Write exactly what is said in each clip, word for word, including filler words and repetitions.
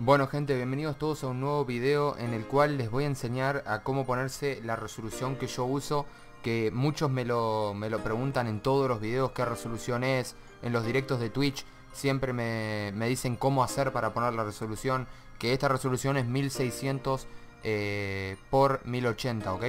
Bueno gente, bienvenidos todos a un nuevo video en el cual les voy a enseñar a cómo ponerse la resolución que yo uso, que muchos me lo, me lo preguntan en todos los videos qué resolución es, en los directos de Twitch siempre me, me dicen cómo hacer para poner la resolución, que esta resolución es mil seiscientos eh, por mil ochenta, ¿ok?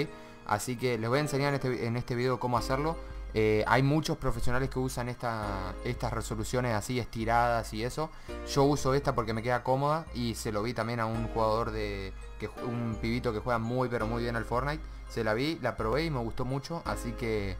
Así que les voy a enseñar en este, en este video cómo hacerlo. Eh, hay muchos profesionales que usan esta, estas resoluciones así estiradas y eso. Yo uso esta porque me queda cómoda y se lo vi también a un jugador de... Que, un pibito que juega muy pero muy bien al Fortnite. Se la vi, la probé y me gustó mucho. Así que,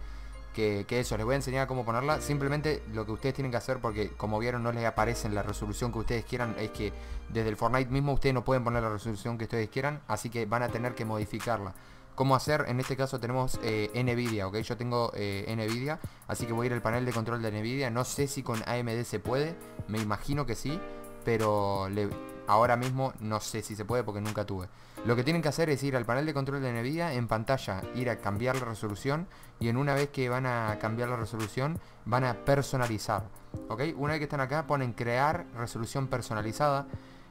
que, que eso, les voy a enseñar cómo ponerla. Simplemente lo que ustedes tienen que hacer, porque como vieron no les aparece la resolución que ustedes quieran, es que desde el Fortnite mismo ustedes no pueden poner la resolución que ustedes quieran, así que van a tener que modificarla. Cómo hacer, en este caso tenemos eh, NVIDIA, ok, yo tengo eh, NVIDIA, así que voy a ir al panel de control de NVIDIA. No sé si con A M D se puede, me imagino que sí, pero le, ahora mismo no sé si se puede porque nunca tuve. Lo que tienen que hacer es ir al panel de control de NVIDIA, en pantalla, ir a cambiar la resolución, y en una vez que van a cambiar la resolución, van a personalizar, ok. Una vez que están acá ponen crear resolución personalizada,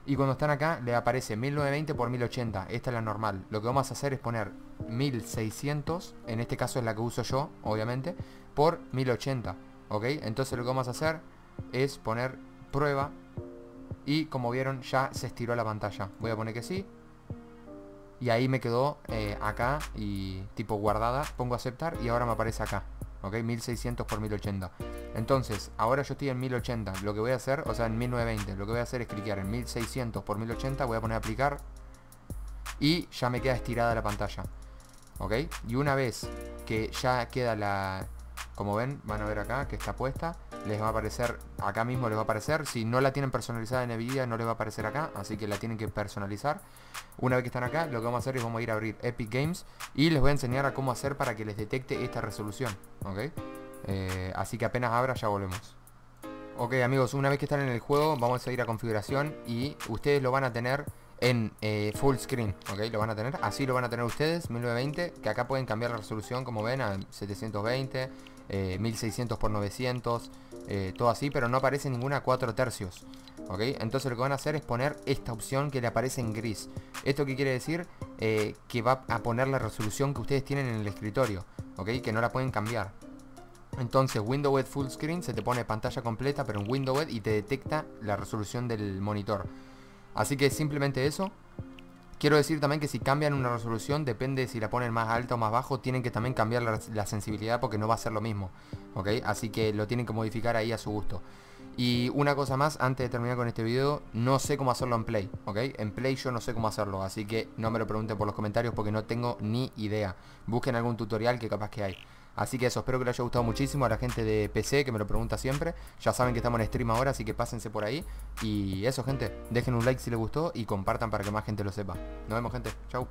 y cuando están acá le aparece mil novecientos veinte por mil ochenta, esta es la normal. Lo que vamos a hacer es poner mil seiscientos, en este caso es la que uso yo, obviamente, por mil ochenta, ¿ok? Entonces lo que vamos a hacer es poner prueba, y como vieron ya se estiró la pantalla. Voy a poner que sí, y ahí me quedó eh, acá, y tipo guardada, pongo aceptar, y ahora me aparece acá. Ok, mil seiscientos por mil ochenta. Entonces, ahora yo estoy en mil ochenta. Lo que voy a hacer, o sea, en mil novecientos veinte, lo que voy a hacer es cliquear en mil seiscientos por mil ochenta. Voy a poner aplicar, y ya me queda estirada la pantalla. Ok, y una vez que ya queda la... Como ven, van a ver acá que está puesta. Les va a aparecer, acá mismo les va a aparecer. Si no la tienen personalizada en NVIDIA no les va a aparecer acá, así que la tienen que personalizar. Una vez que están acá, lo que vamos a hacer es vamos a ir a abrir Epic Games, y les voy a enseñar a cómo hacer para que les detecte esta resolución, ¿ok? Eh, así que apenas abra ya volvemos. Ok amigos, una vez que están en el juego vamos a ir a configuración, y ustedes lo van a tener en eh, full screen, ok, lo van a tener, así lo van a tener ustedes, mil novecientos veinte, que acá pueden cambiar la resolución como ven a setecientos veinte, eh, mil seiscientos por novecientos, eh, todo así, pero no aparece ninguna cuatro tercios, ok. Entonces lo que van a hacer es poner esta opción que le aparece en gris. Esto que quiere decir eh, que va a poner la resolución que ustedes tienen en el escritorio, ok, que no la pueden cambiar. Entonces Windows Full Screen se te pone pantalla completa pero en Windows, y te detecta la resolución del monitor. Así que simplemente eso. Quiero decir también que si cambian una resolución, depende de si la ponen más alta o más bajo, tienen que también cambiar la, la sensibilidad, porque no va a ser lo mismo, ¿ok? Así que lo tienen que modificar ahí a su gusto. Y una cosa más, antes de terminar con este video, no sé cómo hacerlo en Play, ¿ok? En Play yo no sé cómo hacerlo, así que no me lo pregunten por los comentarios porque no tengo ni idea. Busquen algún tutorial que capaz que hay. Así que eso, espero que les haya gustado muchísimo. A la gente de P C que me lo pregunta siempre, ya saben que estamos en stream ahora, así que pásense por ahí. Y eso gente, dejen un like si les gustó y compartan para que más gente lo sepa. Nos vemos gente, chau.